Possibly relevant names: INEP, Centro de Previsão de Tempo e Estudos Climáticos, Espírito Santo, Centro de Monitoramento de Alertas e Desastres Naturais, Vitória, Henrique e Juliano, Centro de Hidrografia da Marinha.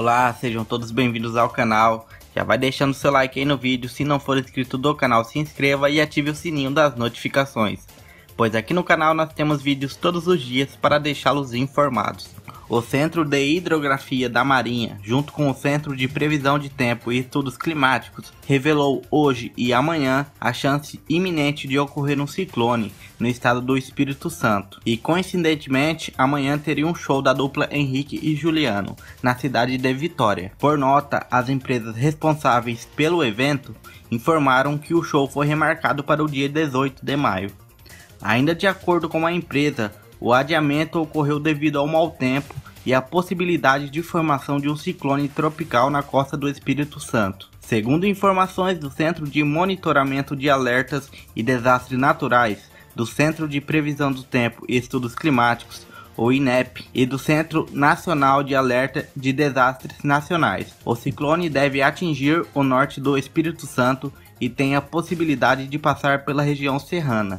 Olá, sejam todos bem-vindos ao canal. Já vai deixando seu like aí no vídeo, se não for inscrito do canal se inscreva e ative o sininho das notificações, pois aqui no canal nós temos vídeos todos os dias para deixá-los informados. O Centro de Hidrografia da Marinha, junto com o Centro de Previsão de Tempo e Estudos Climáticos, revelou hoje e amanhã a chance iminente de ocorrer um ciclone no estado do Espírito Santo. E coincidentemente, amanhã teria um show da dupla Henrique e Juliano, na cidade de Vitória. Por nota, as empresas responsáveis pelo evento informaram que o show foi remarcado para o dia 18 de maio. Ainda de acordo com a empresa, o adiamento ocorreu devido ao mau tempo e à possibilidade de formação de um ciclone tropical na costa do Espírito Santo. Segundo informações do Centro de Monitoramento de Alertas e Desastres Naturais, do Centro de Previsão do Tempo e Estudos Climáticos, o INEP, e do Centro Nacional de Alerta de Desastres Nacionais, o ciclone deve atingir o norte do Espírito Santo e tem a possibilidade de passar pela região serrana.